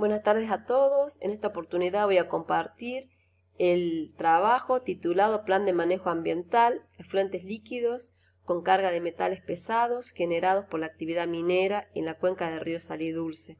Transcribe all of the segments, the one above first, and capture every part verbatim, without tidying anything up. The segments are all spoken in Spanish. Buenas tardes a todos. En esta oportunidad voy a compartir el trabajo titulado Plan de Manejo Ambiental, Efluentes Líquidos con Carga de Metales Pesados generados por la actividad minera en la cuenca del río Salí Dulce.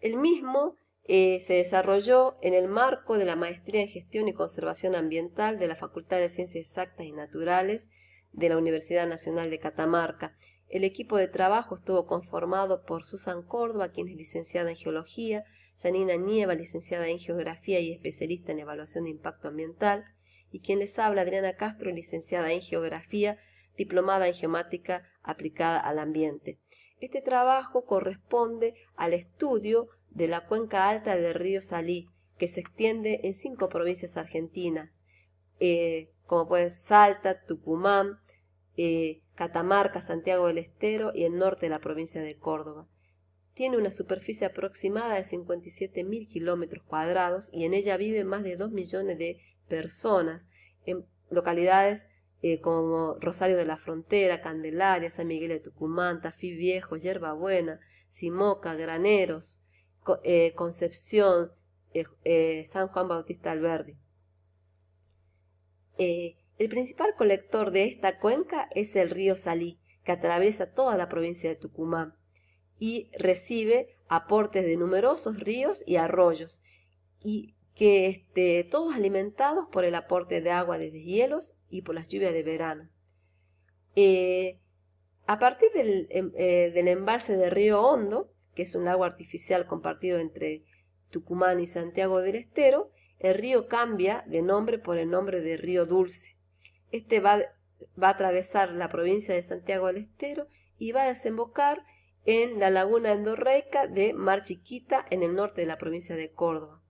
El mismo eh, se desarrolló en el marco de la Maestría en Gestión y Conservación Ambiental de la Facultad de Ciencias Exactas y Naturales de la Universidad Nacional de Catamarca. El equipo de trabajo estuvo conformado por Susan Córdoba, quien es licenciada en Geología, Janina Nieva, licenciada en Geografía y especialista en Evaluación de Impacto Ambiental, y quien les habla, Adriana Castro, licenciada en Geografía, diplomada en Geomática aplicada al ambiente. Este trabajo corresponde al estudio de la cuenca alta del río Salí, que se extiende en cinco provincias argentinas, eh, como pueden ser Salta, Tucumán, Eh, Catamarca, Santiago del Estero y el norte de la provincia de Córdoba. Tiene una superficie aproximada de cincuenta y siete mil kilómetros cuadrados y en ella viven más de dos millones de personas en localidades eh, como Rosario de la Frontera, Candelaria, San Miguel de Tucumán, Tafí Viejo, Yerbabuena, Simoca, Graneros, eh, Concepción, eh, eh, San Juan Bautista Alberdi. Eh, El principal colector de esta cuenca es el río Salí, que atraviesa toda la provincia de Tucumán y recibe aportes de numerosos ríos y arroyos, y que este, todos alimentados por el aporte de agua de deshielos y por las lluvias de verano. Eh, a partir del, eh, del embalse del río Hondo, que es un lago artificial compartido entre Tucumán y Santiago del Estero, el río cambia de nombre por el nombre de Río Dulce. Este va, va a atravesar la provincia de Santiago del Estero y va a desembocar en la laguna endorreica de Mar Chiquita, en el norte de la provincia de Córdoba.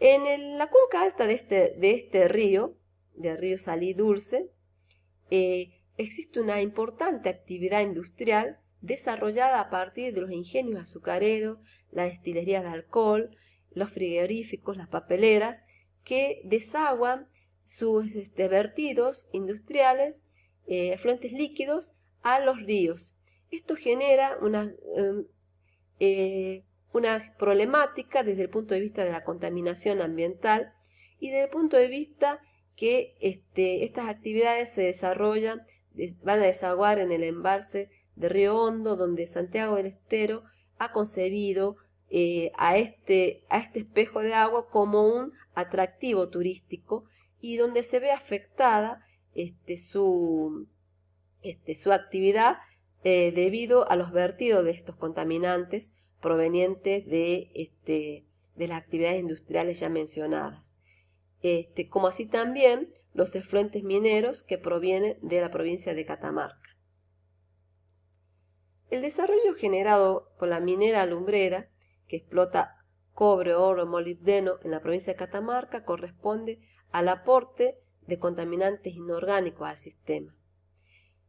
En el, la cuenca alta de este, de este río, del río Salí Dulce, eh, existe una importante actividad industrial desarrollada a partir de los ingenios azucareros, las destilerías de alcohol, los frigoríficos, las papeleras, que desaguan sus este, vertidos industriales, eh, efluentes líquidos, a los ríos. Esto genera una, eh, una problemática desde el punto de vista de la contaminación ambiental y desde el punto de vista que este, estas actividades se desarrollan, van a desaguar en el embalse de Río Hondo, donde Santiago del Estero ha concebido eh, a, este, a este espejo de agua como un atractivo turístico, y donde se ve afectada este, su, este, su actividad eh, debido a los vertidos de estos contaminantes provenientes de, este, de las actividades industriales ya mencionadas, este, como así también los efluentes mineros que provienen de la provincia de Catamarca. El desarrollo generado por la minera alumbrera, que explota cobre, oro, molibdeno en la provincia de Catamarca, corresponde al aporte de contaminantes inorgánicos al sistema.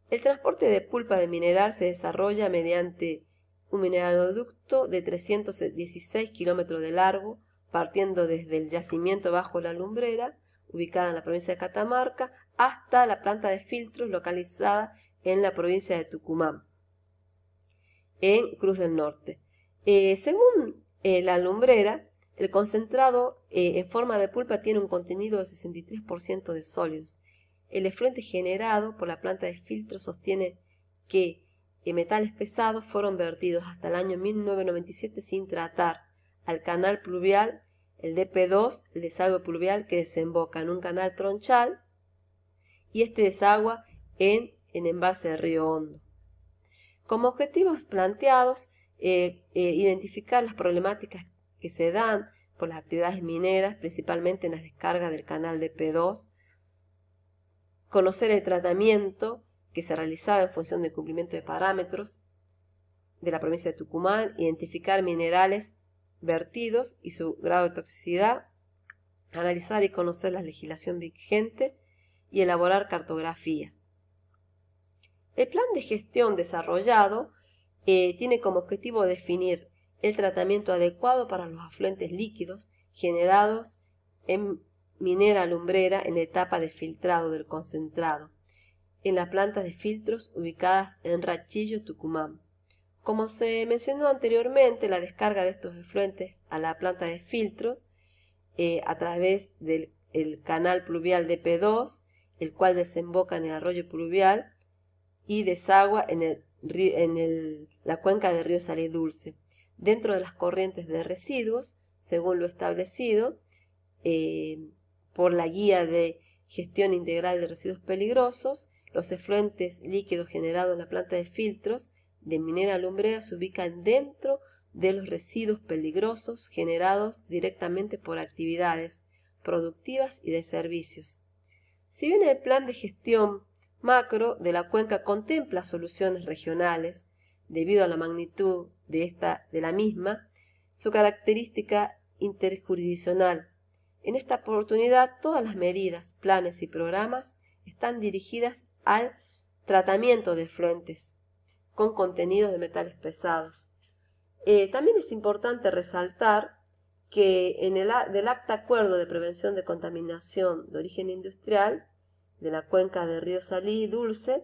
El transporte de pulpa de mineral se desarrolla mediante un mineraloducto de trescientos dieciséis kilómetros de largo, partiendo desde el yacimiento Bajo la Alumbrera, ubicada en la provincia de Catamarca, hasta la planta de filtros localizada en la provincia de Tucumán, en Cruz del Norte. Eh, según eh, la alumbrera, el concentrado eh, en forma de pulpa tiene un contenido de sesenta y tres por ciento de sólidos. El efluente generado por la planta de filtro sostiene que eh, metales pesados fueron vertidos hasta el año mil novecientos noventa y siete sin tratar al canal pluvial, el D P dos, el desagüe pluvial que desemboca en un canal tronchal, y este desagua en el embalse del río Hondo. Como objetivos planteados, eh, eh, identificar las problemáticas que se dan por las actividades mineras, principalmente en las descargas del canal D P dos, conocer el tratamiento que se realizaba en función del cumplimiento de parámetros de la provincia de Tucumán, identificar minerales vertidos y su grado de toxicidad, analizar y conocer la legislación vigente y elaborar cartografía. El plan de gestión desarrollado eh, tiene como objetivo definir el tratamiento adecuado para los afluentes líquidos generados en minera alumbrera en la etapa de filtrado del concentrado en las plantas de filtros ubicadas en Rachillo, Tucumán, Como se mencionó anteriormente, la descarga de estos efluentes a la planta de filtros eh, a través del el canal pluvial D P dos, el cual desemboca en el arroyo pluvial y desagua en, el, en el, la cuenca del río Salí Dulce, dentro de las corrientes de residuos, según lo establecido eh, por la guía de gestión integral de residuos peligrosos. Los efluentes líquidos generados en la planta de filtros de Minera Alumbrera se ubican dentro de los residuos peligrosos generados directamente por actividades productivas y de servicios. Si bien el plan de gestión macro de la cuenca contempla soluciones regionales, debido a la magnitud de, esta, de la misma, su característica interjurisdiccional, en esta oportunidad todas las medidas, planes y programas están dirigidas al tratamiento de efluentes con contenidos de metales pesados. Eh, también es importante resaltar que en el del Acta Acuerdo de Prevención de Contaminación de Origen Industrial de la cuenca de Río Salí Dulce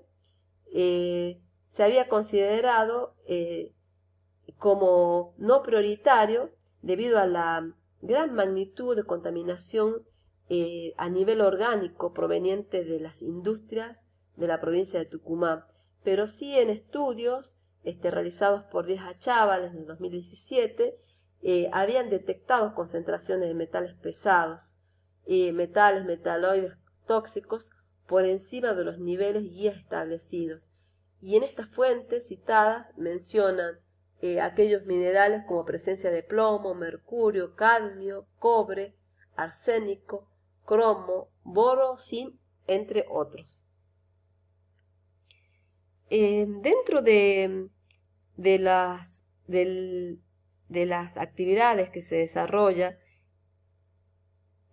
eh, se había considerado eh, como no prioritario debido a la gran magnitud de contaminación eh, a nivel orgánico proveniente de las industrias de la provincia de Tucumán, pero sí en estudios este, realizados por Díaz Achával en el dos mil diecisiete eh, habían detectado concentraciones de metales pesados, eh, metales, metaloides tóxicos por encima de los niveles guías establecidos. Y en estas fuentes citadas mencionan eh, aquellos minerales como presencia de plomo, mercurio, cadmio, cobre, arsénico, cromo, boro, zinc, entre otros. Eh, dentro de, de, las, del, de las actividades que se desarrolla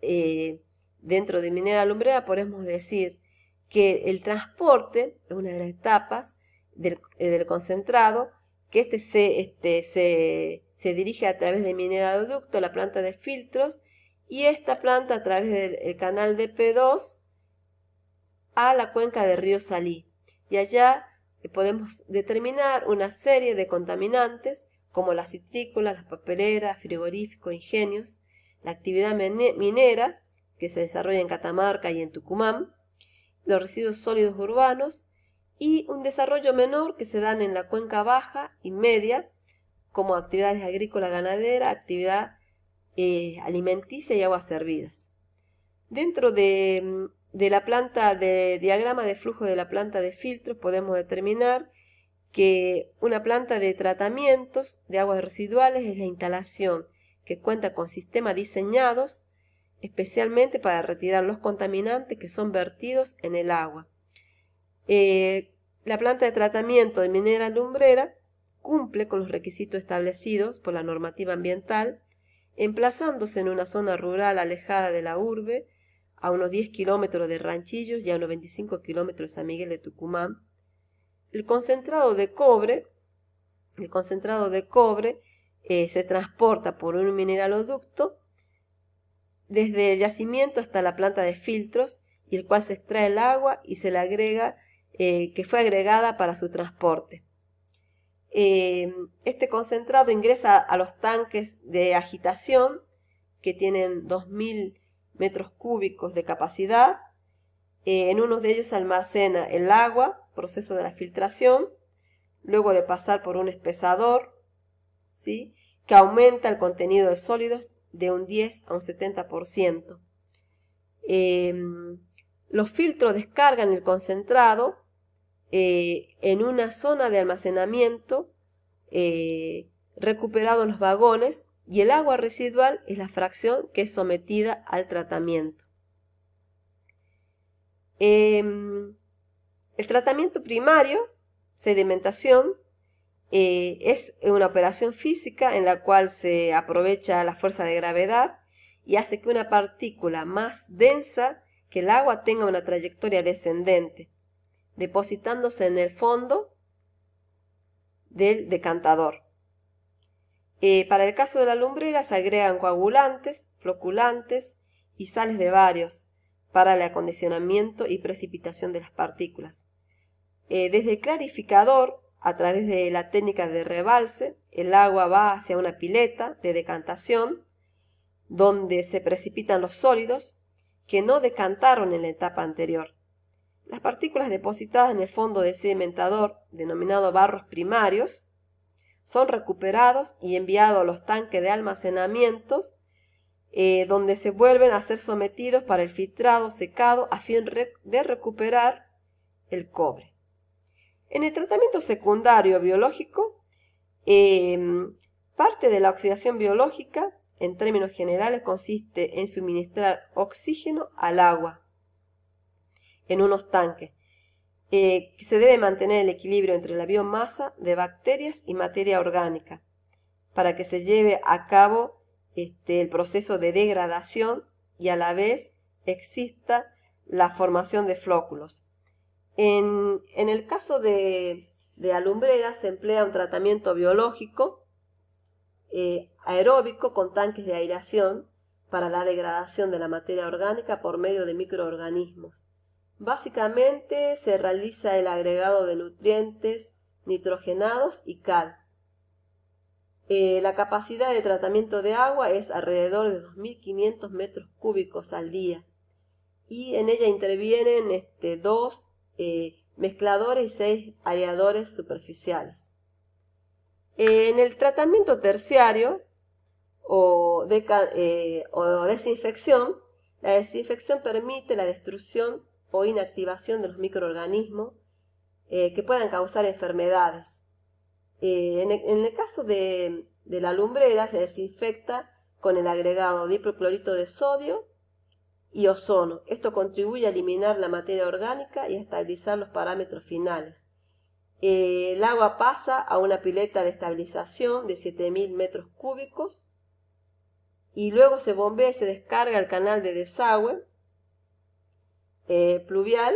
eh, dentro de Minera Alumbrera, podemos decir que el transporte es una de las etapas del, del concentrado, que este, se, este se, se dirige a través de Minera Ducto, la planta de filtros, y esta planta a través del el canal D P dos a la cuenca del río Salí. Y allá podemos determinar una serie de contaminantes como las citrícolas, las papeleras, frigoríficos, ingenios, la actividad minera que se desarrolla en Catamarca y en Tucumán, los residuos sólidos urbanos y un desarrollo menor que se dan en la cuenca baja y media como actividades agrícola, ganadera, actividad eh, alimenticia y aguas servidas. Dentro de, de la planta de diagrama de flujo de la planta de filtros podemos determinar que una planta de tratamientos de aguas residuales es la instalación que cuenta con sistemas diseñados especialmente para retirar los contaminantes que son vertidos en el agua. Eh, la planta de tratamiento de Minera Alumbrera cumple con los requisitos establecidos por la normativa ambiental, emplazándose en una zona rural alejada de la urbe, a unos diez kilómetros de Ranchillos y a unos veinticinco kilómetros de San Miguel de Tucumán. El concentrado de cobre, el concentrado de cobre eh, se transporta por un mineraloducto desde el yacimiento hasta la planta de filtros, y el cual se extrae el agua y se le agrega, eh, que fue agregada para su transporte. Eh, este concentrado ingresa a los tanques de agitación, que tienen dos mil metros cúbicos de capacidad. Eh, en uno de ellos se almacena el agua, proceso de la filtración, luego de pasar por un espesador, ¿sí?, que aumenta el contenido de sólidos de un diez a un setenta por ciento. Eh, los filtros descargan el concentrado eh, en una zona de almacenamiento eh, recuperado en los vagones, y el agua residual es la fracción que es sometida al tratamiento. Eh, el tratamiento primario, sedimentación, Eh, es una operación física en la cual se aprovecha la fuerza de gravedad y hace que una partícula más densa que el agua tenga una trayectoria descendente, depositándose en el fondo del decantador. Eh, para el caso de la Alumbrera se agregan coagulantes, floculantes y sales de varios para el acondicionamiento y precipitación de las partículas. Eh, desde el clarificador A través de la técnica de rebalse, el agua va hacia una pileta de decantación donde se precipitan los sólidos que no decantaron en la etapa anterior. Las partículas depositadas en el fondo del sedimentador, denominado barros primarios, son recuperados y enviados a los tanques de almacenamientos, eh, donde se vuelven a ser sometidos para el filtrado secado a fin de recuperar el cobre. En el tratamiento secundario biológico, eh, parte de la oxidación biológica, en términos generales, consiste en suministrar oxígeno al agua en unos tanques. Eh, se debe mantener el equilibrio entre la biomasa de bacterias y materia orgánica para que se lleve a cabo este, el proceso de degradación y a la vez exista la formación de flóculos. En, en el caso de, de Alumbrera se emplea un tratamiento biológico eh, aeróbico con tanques de aireación para la degradación de la materia orgánica por medio de microorganismos. Básicamente se realiza el agregado de nutrientes nitrogenados y cal. Eh, la capacidad de tratamiento de agua es alrededor de dos mil quinientos metros cúbicos al día y en ella intervienen este, dos Eh, mezcladores y seis areadores superficiales. Eh, en el tratamiento terciario o, de, eh, o desinfección, la desinfección permite la destrucción o inactivación de los microorganismos eh, que puedan causar enfermedades. Eh, en, el, en el caso de, de la Alumbrera se desinfecta con el agregado de hipoclorito de sodio y ozono. Esto contribuye a eliminar la materia orgánica y a estabilizar los parámetros finales. Eh, el agua pasa a una pileta de estabilización de siete mil metros cúbicos y luego se bombea y se descarga al canal de desagüe eh, pluvial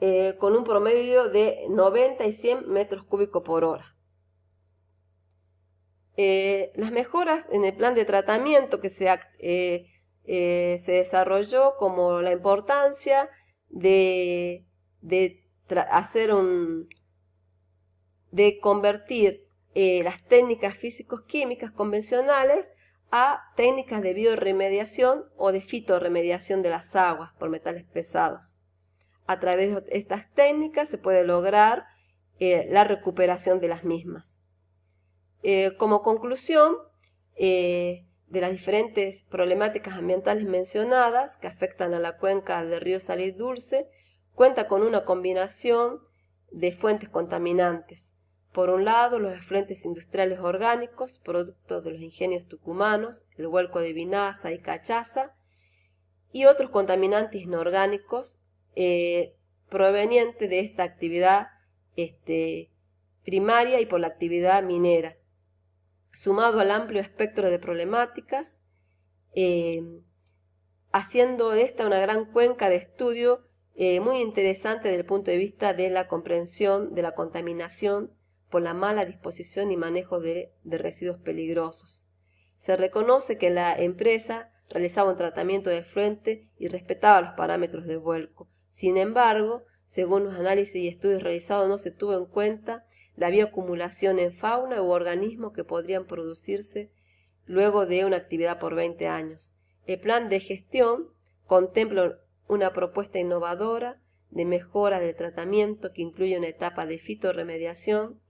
eh, con un promedio de noventa y cien metros cúbicos por hora. Eh, las mejoras en el plan de tratamiento que se eh, Eh, se desarrolló como la importancia de, de hacer un de convertir eh, las técnicas físico-químicas convencionales a técnicas de bioremediación o de fitoremediación de las aguas por metales pesados. A través de estas técnicas se puede lograr eh, la recuperación de las mismas. Eh, como conclusión, eh, de las diferentes problemáticas ambientales mencionadas que afectan a la cuenca del río Salí Dulce, cuenta con una combinación de fuentes contaminantes. Por un lado, los efluentes industriales orgánicos, productos de los ingenios tucumanos, el huelco de vinaza y cachaza, y otros contaminantes inorgánicos eh, provenientes de esta actividad este, primaria y por la actividad minera. Sumado al amplio espectro de problemáticas, eh, haciendo de esta una gran cuenca de estudio eh, muy interesante desde el punto de vista de la comprensión de la contaminación por la mala disposición y manejo de, de residuos peligrosos. Se reconoce que la empresa realizaba un tratamiento de efluente y respetaba los parámetros de vuelco. Sin embargo, según los análisis y estudios realizados, no se tuvo en cuenta la bioacumulación en fauna u organismos que podrían producirse luego de una actividad por veinte años. El plan de gestión contempla una propuesta innovadora de mejora del tratamiento que incluye una etapa de fitoremediación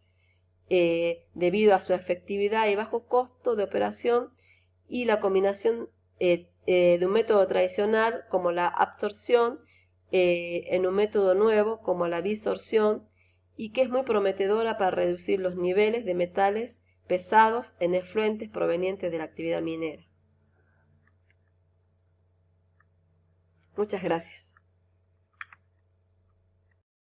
eh, debido a su efectividad y bajo costo de operación y la combinación eh, eh, de un método tradicional como la absorción eh, en un método nuevo como la bisorción, y que es muy prometedora para reducir los niveles de metales pesados en efluentes provenientes de la actividad minera. Muchas gracias.